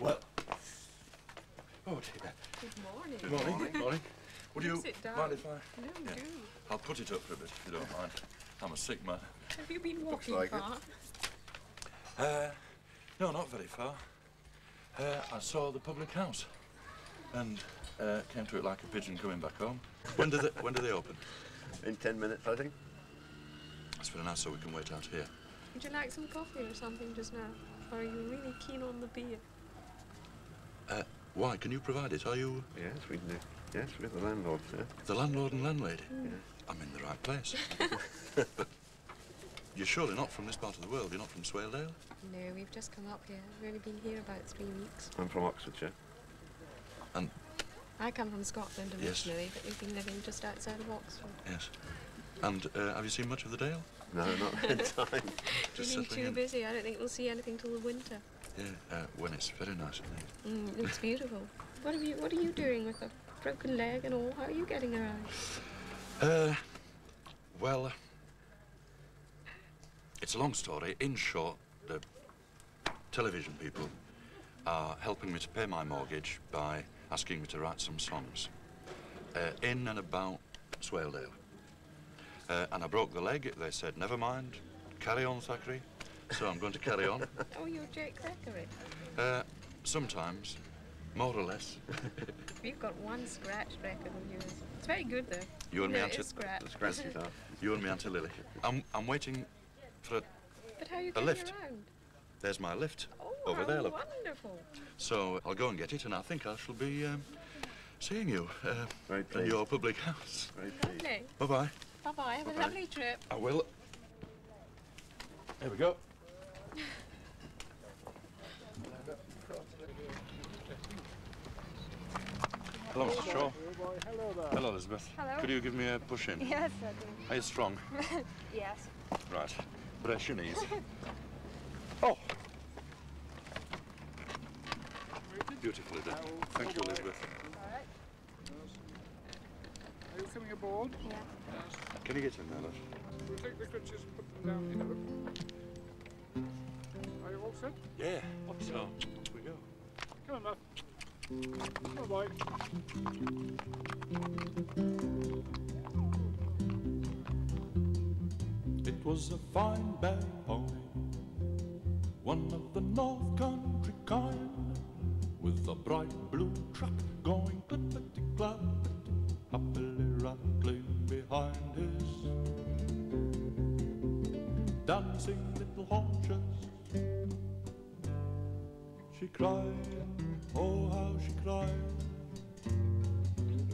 Well. Oh dear. Good morning. Good morning. Morning. Would you sit down? Mind if I? No, yeah. Do. I'll put it up for a bit if you don't mind. I'm a sick man. Have you been walking like far? No, not very far. I saw the public house and came to it like a pigeon coming back home. When do they open? In 10 minutes, I think. That's very nice, so we can wait out here. Would you like some coffee or something just now? Or are you really keen on the beer? Why? Can you provide it? Are you? Yes, we can do. Yes, we're the landlords, yeah. The landlord and landlady? Mm. Yes. I'm in the right place. But you're surely not from this part of the world. You're not from Swaledale? No, we've just come up here. We've only been here about 3 weeks. I'm from Oxfordshire. And? I come from Scotland originally, yes. But we've been living just outside of Oxford. Yes. And have you seen much of the Dale? No, not in time. Just been too busy. I don't think we'll see anything till the winter. Yeah, when it's very nice, isn't it? Mm, it's beautiful. What are you doing with a broken leg and all? How are you getting around? Well, it's a long story. In short, the television people are helping me to pay my mortgage by asking me to write some songs in and about Swaledale. And I broke the leg. They said, never mind, carry on, Thackray. So I'm going to carry on. Oh, you're Jake Thackray? Sometimes, more or less. We've got one scratch record of yours. It's very good, though. You and me, Auntie Lily. You and me, Auntie Lily. I'm waiting for a, but how are you a lift. Around? There's my lift over there. Oh, wonderful. So I'll go and get it, and I think I shall be seeing you in your public house. Lovely. Bye-bye. Bye-bye. Have a lovely trip. I will. There we go. Hello, Mr. Shaw. Hello, Elizabeth. Hello. Could you give me a push in? Yes, I do. Are you strong? Yes. Right. Brace your knees. Oh! Beautifully done. Thank you, Elizabeth. All right. Are you coming aboard? Yeah. Can you get in there, love? We'll take the crutches and put them down here. Are you all set? Yeah. Off so, off we go. Come on, love. Bye-bye. It was a fine bad boy, one of the North Country kind, with a bright blue truck going clippity-clap, happily rattling behind his dancing little haunches. She cried, oh, how she cried,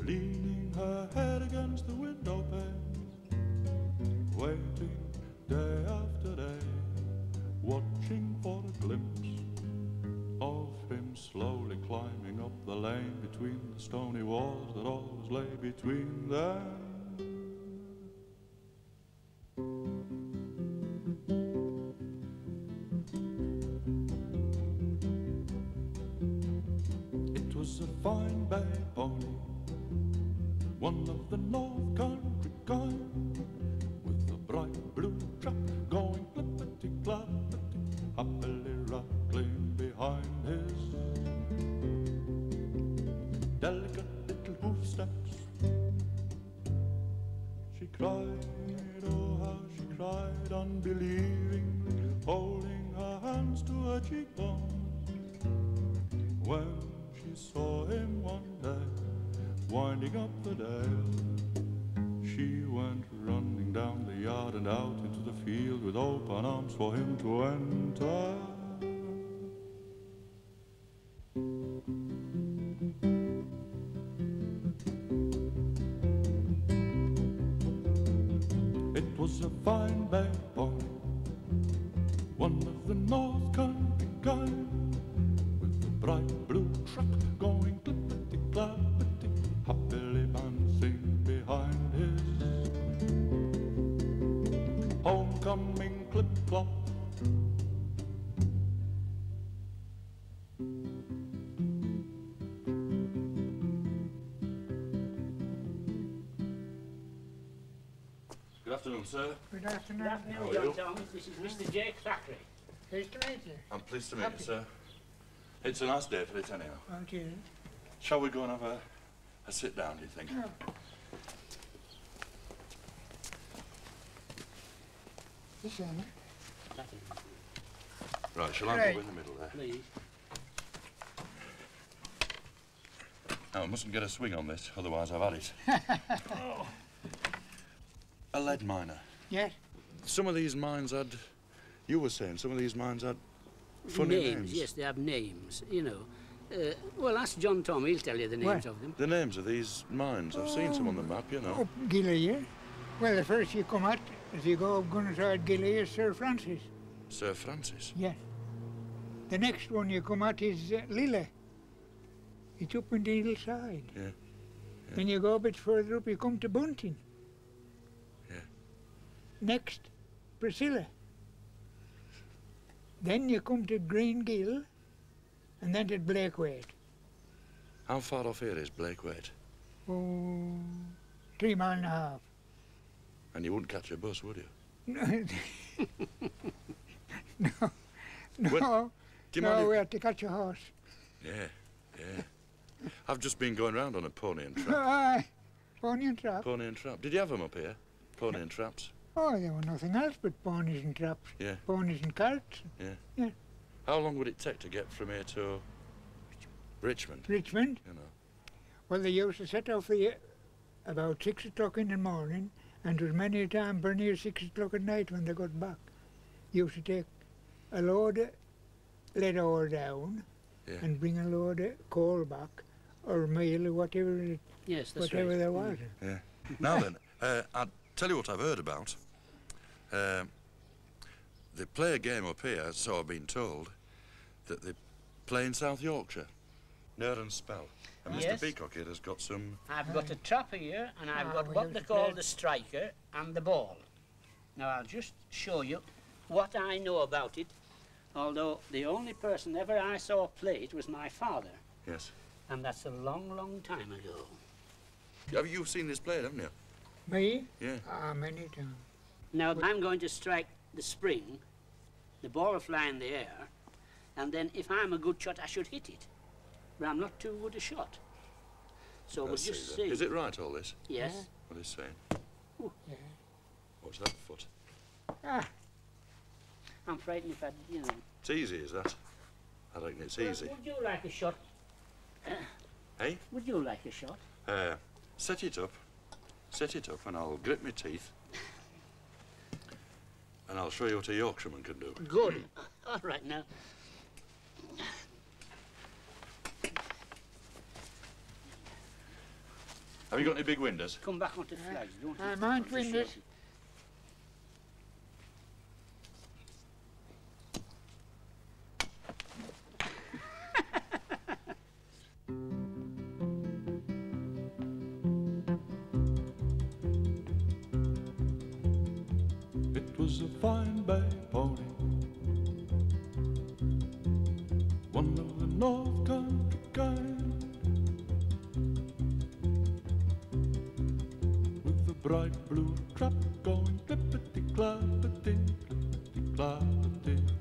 leaning her head against the window pane, waiting day after day, watching for a glimpse of him slowly climbing up the lane between the stony walls that always lay between them. Sir. Good afternoon. Good afternoon, John Thomas. This is Mr. Jake Thackray. Pleased to meet you. I'm pleased to meet you, sir. It's a nice day for it anyhow. Oh dear. Shall we go and have a sit down, do you think? Oh. Listen. Right, shall I go in the middle there? Please. Now, I mustn't get a swing on this, otherwise I've had it. Oh. A lead miner. Yes. Some of these mines had, you were saying, some of these mines had funny names. Yes, they have names, you know. Well, ask John Tom, he'll tell you the names of them. The names of these mines, I've seen some on the map, you know. Up Gilea. Well, the first you come at, as you go up Gunnerside Gilea, is Sir Francis. Sir Francis? Yes. The next one you come at is Lille. It's up on the hillside. Yeah. Then you go a bit further up, you come to Bunting. Yeah. Next, Priscilla. Then you come to Greengill, and then to Blakethwaite. How far off here is Blakethwaite? Oh, 3.5 miles. And you wouldn't catch a bus, would you? No. No. Well, no, we had to catch a horse. Yeah, yeah. I've just been going round on a pony and trap. Aye, pony and trap. Pony and trap. Did you have them up here? Pony and traps? Oh, there were nothing else but ponies and traps. Yeah. Ponies and carts. Yeah. Yeah. How long would it take to get from here to Richmond? Richmond? You know. Well, they used to set off here about 6 o'clock in the morning, and it was many a time by near 6 o'clock at night when they got back. Used to take a load of lead ore down and bring a load of coal back, or meal or whatever it, whatever there was. Yeah. Now then, I'll tell you what I've heard about. They play a game up here, so I've been told, that they play in South Yorkshire. Nerd and spell. And Mr. Peacock here has got some... I've got a trap here, and I've got what they call the striker and the ball. Now, I'll just show you what I know about it, although the only person ever I saw play it was my father. Yes. And that's a long, long time ago. Have you seen this played, haven't you? Me? Yeah. Ah, many times. Now, I'm going to strike the spring, the ball will fly in the air, and then if I'm a good shot, I should hit it. But I'm not too good a shot. So we'll just see. Is it right, all this? Yes. Yeah. What he's saying? Ooh. Yeah. Watch that foot. Ah. I'm frightened if I, you know. It's easy, is that? I reckon it's easy. Would you like a shot? Hey? Would you like a shot? Set it up. Set it up and I'll grip my teeth. And I'll show you what a Yorkshireman can do. Good. All right, now. Have you got any big windows? Come back onto the flags, don't you? I mind windows. It was a fine bay pony, one of the North Country kind. Bright blue trap going clippity clappity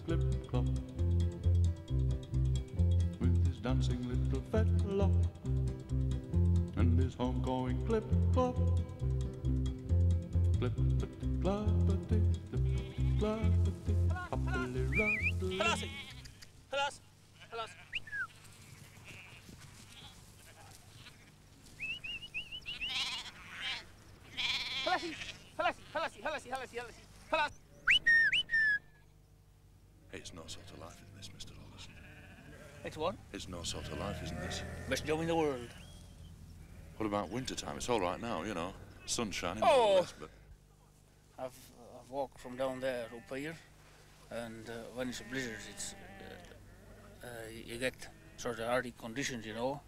clip clop, with his dancing little fetlock and his home going clip clop, clippity clappity clippity clappity happily rattly. Hello. It's no sort of life, isn't this, Mr. Alderson? It's what? It's no sort of life, isn't this? Best job in the world. What about winter time? It's all right now, you know. Sun's shining. Oh! Less, but... I've walked from down there up here, and when it's a blizzard, it's, you get sort of hardy conditions, you know.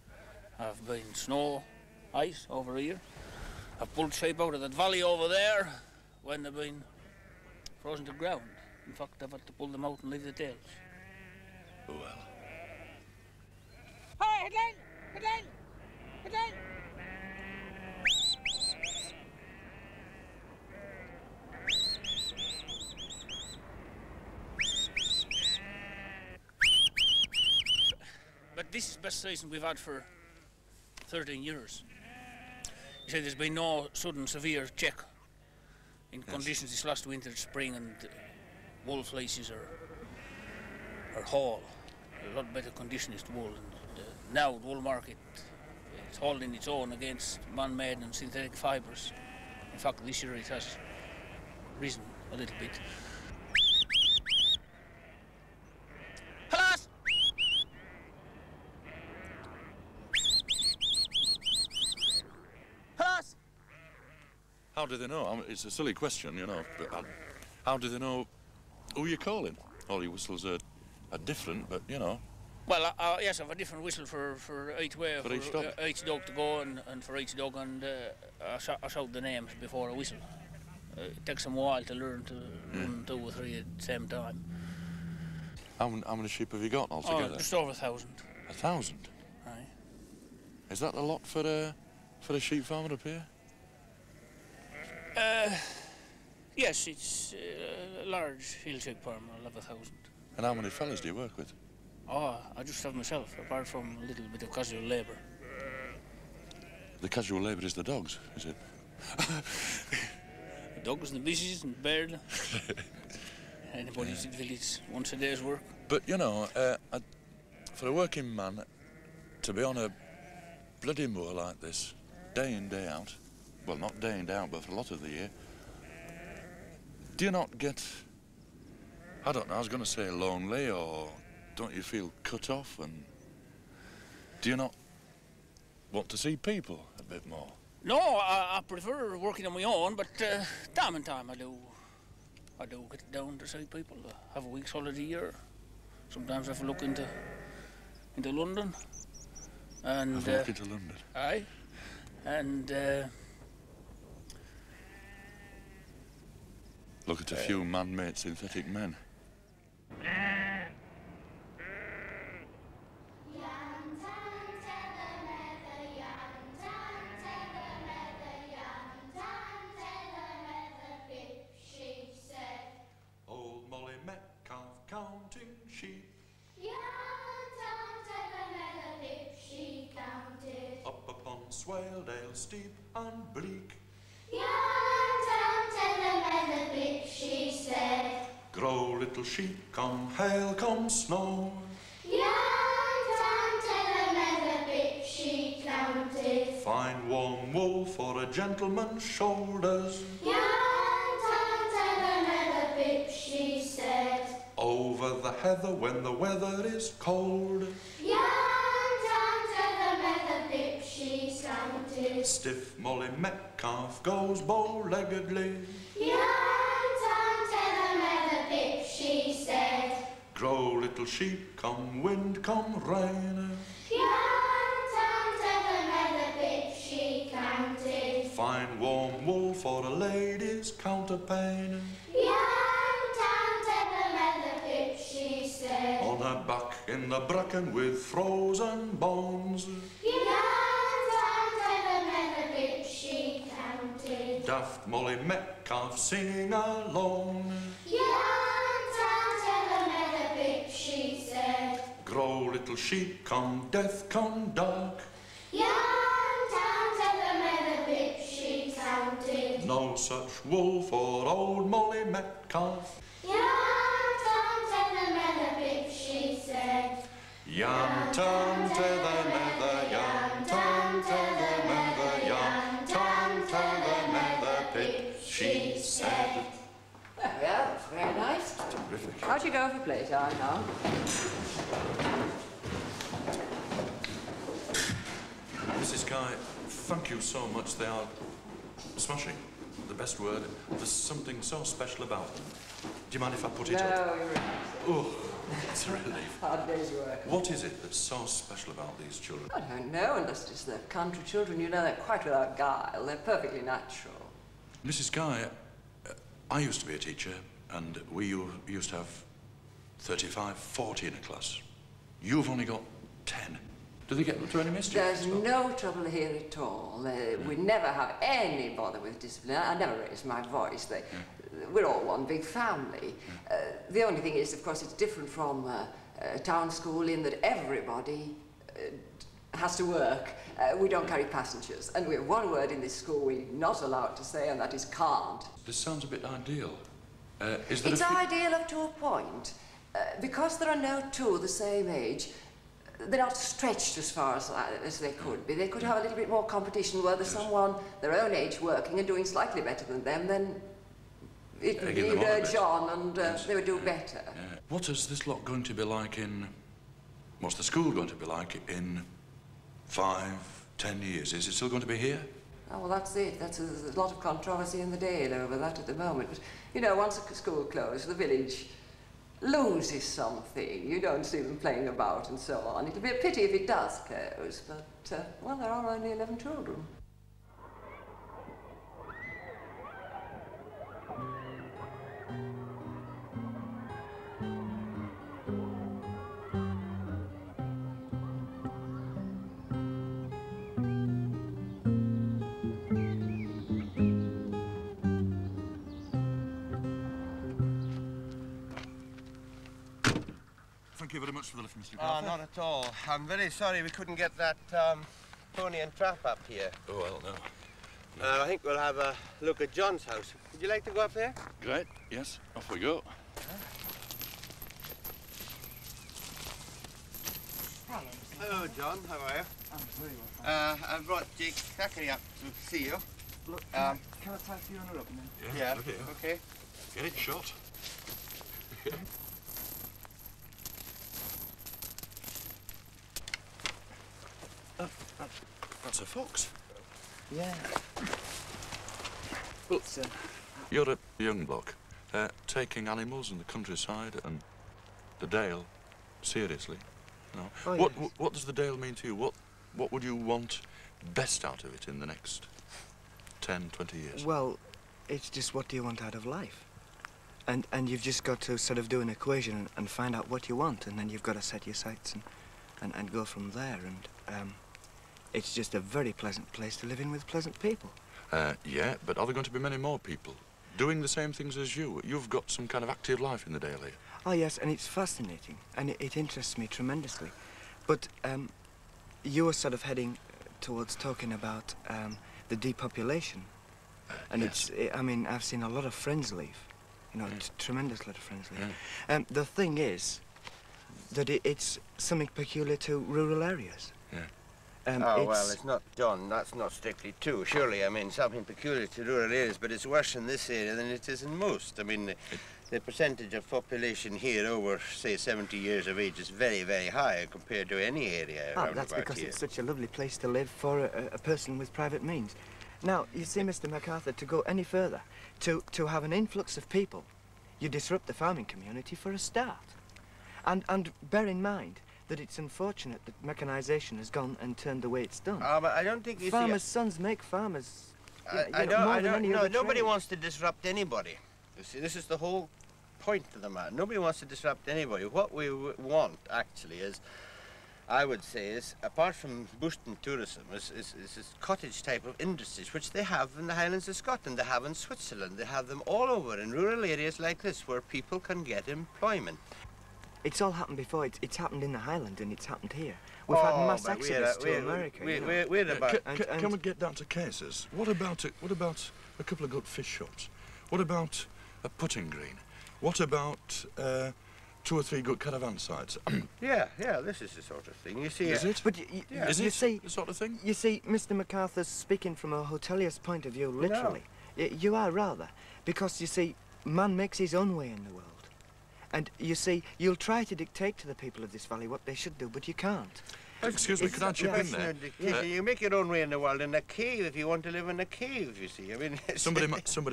I've been snow, ice over here. I've pulled shape out of that valley over there when they've been frozen to the ground. In fact, I've had to pull them out and leave the tails. Oh, well. Hi, headline! Headline! Headline! this is the best season we've had for 13 years. He said there's been no sudden severe check in conditions this last winter, spring, and wool fleeces are whole. A lot better condition is the wool. And now the wool market is holding its own against man-made and synthetic fibres. In fact, this year it has risen a little bit. How do they know? I mean, it's a silly question, you know. But how do they know who you're calling? All your whistles are different, but you know. Well, yes, I have a different whistle for each way, for each dog, to go, and for each dog, and I shout the names before I whistle. It takes them a while to learn to run 2 or 3 at the same time. How many sheep have you got altogether? Oh, just over 1,000. 1,000? Aye. Is that a lot for a sheep farmer up here? Yes, it's a large hill sheep farm, I love 1,000. And how many fellas do you work with? Oh, I just have myself, apart from a little bit of casual labour. The casual labour is the dogs, is it? The dogs and the bushes and the bird. Anybody's in the village, once a day's work. But, you know, for a working man to be on a bloody moor like this, day in, day out, well, not day in, day out, but for a lot of the year, do you not get, I don't know, I was going to say lonely, or don't you feel cut off, and do you not want to see people a bit more? No, I prefer working on my own, but time and time I do get down to see people. I have a week's holiday a year. Sometimes I have a look into London. And, have a look into London? Aye. And look at a few man-made synthetic men. Old Molly Metcalf counting sheep. Up upon Swaledale steep and bleak. She said, grow little sheep, come hail, come snow. She counted. Find warm wool for a gentleman's shoulders. She said, over the heather when the weather is cold. She counted. Stiff Molly Metcalf goes bow-leggedly. Grow little sheep, come wind, come rain. She counted. Find warm wool for a lady's counterpane. She said. On her back in the bracken with frozen bones. She counted. Daft Molly Metcalf singing alone. Grow little sheep, come death, come dark. She counted. No such wool for old Molly Metcalf. She said. Yam tam tether mether, yam tam tether mether, yam tam tether mether pip. She said. Well, that's very nice. Terrific. How'd you go for plate, I know? Mrs. Guy, thank you so much. They are smashing. The best word. There's something so special about them. Do you mind if I put it up? No, you're right. Oh, it's a relief. Hard day's work. What is it that's so special about these children? I don't know, unless it's the country children. You know, they're quite without guile. They're perfectly natural. Mrs. Guy, I used to be a teacher, and we used to have 35, 40 in a class. You've only got 10. Do they get to any mischief? There's no trouble here at all. We never have any bother with discipline. I never raise my voice. We're all one big family. The only thing is, of course, it's different from a town school in that everybody has to work. We don't carry passengers, and we have one word in this school we're not allowed to say, and that is can't. This sounds a bit ideal. Is there ideal up to a point. Because there are now two the same age, they're not stretched as far as they could be. They could have a little bit more competition where there's someone their own age working and doing slightly better than them, then it would urge on and they would do better. Yeah. What is this lot going to be like in... What's the school going to be like in 5, 10 years? Is it still going to be here? Oh, well, that's it. There's a lot of controversy in the Dale over that at the moment. But, you know, once a school closes, the village loses something. You don't see them playing about and so on. It'll be a pity if it does close, but, well, there are only 11 children. Thank you very much for the lift, Mr. Carter. Not at all. I'm very sorry we couldn't get that pony and trap up here. Oh, I don't know. No. I think we'll have a look at John's house. Would you like to go up there? Great, yes. Off we go. Huh? Hello, John. How are you? I'm very well, thanks. I brought Jake Thackray up to see you. Look, can I tie Fiona up now? Yeah, OK. Get it shot. That's a fox. Yeah. Well, you're a young bloke, taking animals in the countryside and the Dale seriously. No. Oh, what does the Dale mean to you? What would you want best out of it in the next 10, 20 years? Well, it's just what do you want out of life? And you've just got to sort of do an equation and find out what you want, and then you've got to set your sights and go from there. And it's just a very pleasant place to live in with pleasant people. Yeah, but are there going to be many more people doing the same things as you? You've got some kind of active life in the Dale here. Oh, yes, and it's fascinating, and it interests me tremendously. But you were sort of heading towards talking about the depopulation. And yes. I mean, I've seen a lot of friends leave. You know, yeah. A tremendous lot of friends leave. Yeah. The thing is that it's something peculiar to rural areas. Yeah. Well, it's not, John, that's not strictly true. Surely, I mean, something peculiar to rural areas, but it's worse in this area than it is in most. I mean, the percentage of population here over, say, 70 years of age is very, very high compared to any area around that's about because here. It's such a lovely place to live for a person with private means. Now, you see, Mr. MacArthur, to go any further, to have an influx of people, you disrupt the farming community for a start. And bear in mind that it's unfortunate that mechanisation has gone and turned the way it's done. But I don't think you farmers' sons make farmers. No, nobody wants to disrupt anybody. You see, this is the whole point of the matter. Nobody wants to disrupt anybody. What we want, actually, is, I would say, is apart from boosting tourism, is cottage type of industries, which they have in the Highlands of Scotland, they have in Switzerland, they have them all over in rural areas like this, where people can get employment. It's all happened before. It's happened in the Highland and it's happened here. We've had mass exodus to America. Can we get down to cases? What about a couple of good fish shops? What about a putting green? What about 2 or 3 good caravan sites? Yeah, this is the sort of thing. You see, You see, Mr. MacArthur's speaking from a hotelier's point of view, literally. No. You are rather, because you see, man makes his own way in the world. And, you see, you'll try to dictate to the people of this valley what they should do, but you can't. Excuse me, could I chip in there? You make your own way in the world in a cave if you want to live in a cave, you see. I mean, somebody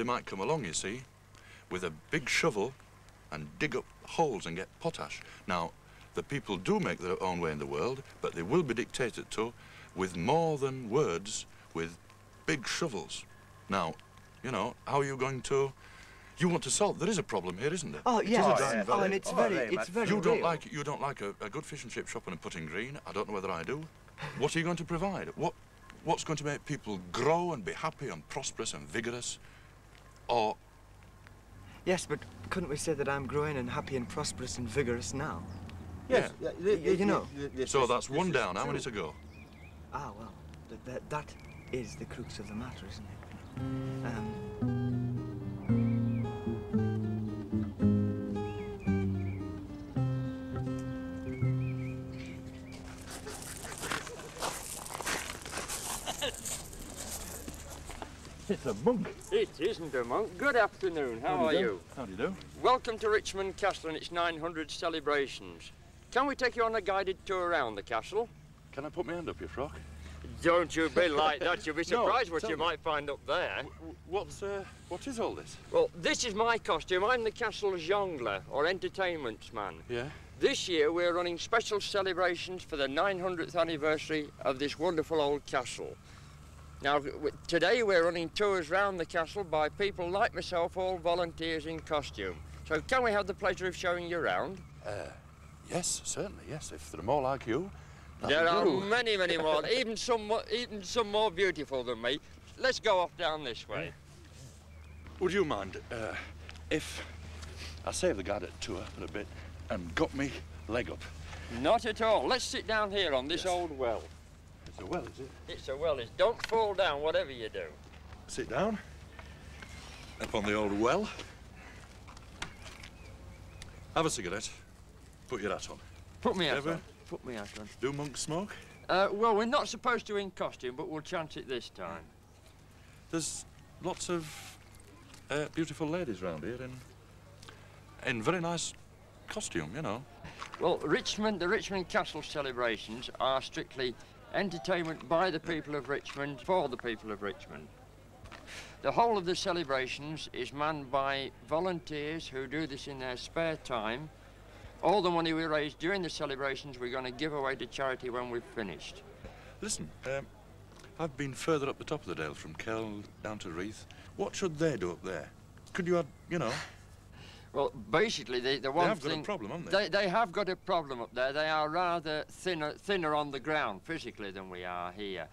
might come along, you see, with a big shovel and dig up holes and get potash. Now, the people do make their own way in the world, but they will be dictated to with more than words, with big shovels. Now, you know, how are you going to... You want to solve? There is a problem here, isn't there? Oh yeah, and it's very. You don't like a good fish and chip shop and a putting green. I don't know whether I do. What are you going to provide? What's going to make people grow and be happy and prosperous and vigorous? Or. Yes, but couldn't we say that I'm growing and happy and prosperous and vigorous now? Yes. Yeah. So that's one down. How many to go? Ah, well, that is the crux of the matter, isn't it? It's a monk. It isn't a monk. Good afternoon. How are you? How do you do? Welcome to Richmond Castle and its 900 celebrations. Can we take you on a guided tour around the castle? Can I put my hand up your frock? Don't you be like that. You'll be surprised what you might find up there. What is all this? Well, this is my costume. I'm the castle's jongler, or entertainments man. Yeah? This year we're running special celebrations for the 900th anniversary of this wonderful old castle. Now, today we're running tours round the castle by people like myself, all volunteers in costume. So can we have the pleasure of showing you round? Yes, certainly, yes, if there are more like you. There are many, many more, even some more beautiful than me. Let's go off down this way. Would you mind if I saved the guided tour for a bit and got me leg up? Not at all. Let's sit down here on this old well. It's a well, is it? It's a well. Don't fall down, whatever you do. Sit down. Up on the old well. Have a cigarette. Put your hat on. Put me hat on. Put me hat on. Do monks smoke? Well, we're not supposed to in costume, but we'll chance it this time. There's lots of beautiful ladies round here in very nice costume, you know. Well, the Richmond Castle celebrations are strictly entertainment by the people of Richmond, for the people of Richmond. The whole of the celebrations is manned by volunteers who do this in their spare time. All the money we raise during the celebrations we're going to give away to charity when we've finished. Listen, I've been further up the top of the dale from Kell down to Reith. What should they do up there? Could you add, you know? Well, basically, they have got a problem, haven't they? They have got a problem up there. They are rather thinner on the ground physically than we are here.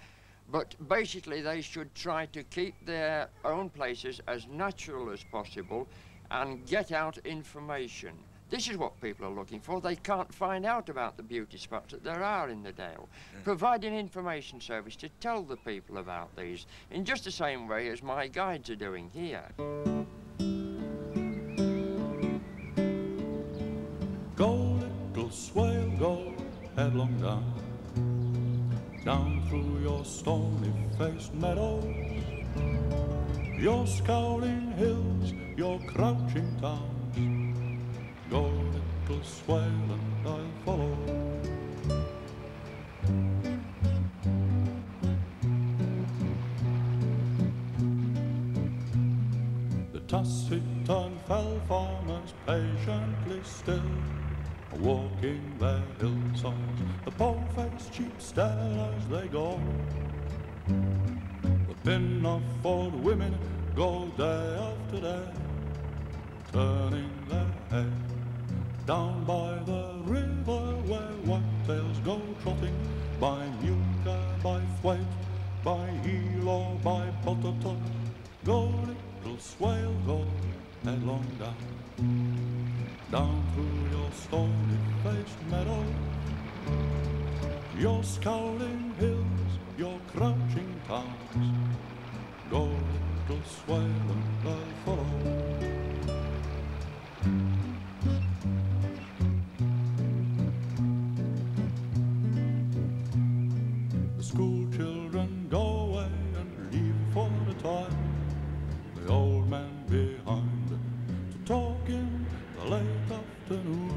But basically, they should try to keep their own places as natural as possible and get out information. This is what people are looking for. They can't find out about the beauty spots that there are in the Dale. Yeah. Provide an information service to tell the people about these in just the same way as my guides are doing here. Go, little swale, go headlong down, down through your stony-faced meadows, your scowling hills, your crouching towns. Go, little swale, and I'll follow. The taciturn fell farmers patiently still, walking their hillsides, the pole-faced sheep stare as they go. The pin-off-old women go day after day, turning their head down by the river where whitetails go trotting, by Newcastle, by Thwaite, by Eel or by Bottertop. Go, little swale, go headlong down, down through your stony-faced meadow, your scowling hills, your crouching towns. Go, little swale, and I'll follow. The school children go away and leave for the time, the old man behind to talk in the late afternoon.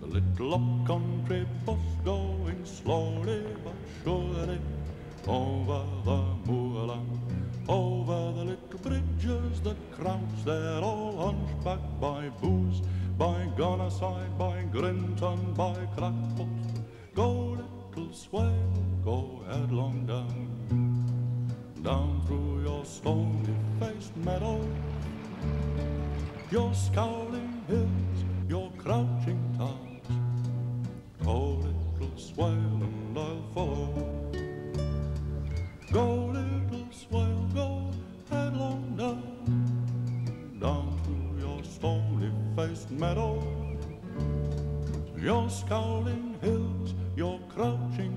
The little up-country bus going slowly but surely over the moorland, over the little bridges that crouch there, all hunchbacked by booze, by Gunnerside, by Grinton, by Crackpot. Go, little swale, go headlong down, down through your stony-faced meadow, your scowling hills, your crouching towns. Go, little swale, and I'll follow. Go, little swale, go headlong down, down to your stony-faced meadow, rolling hills, you're crouching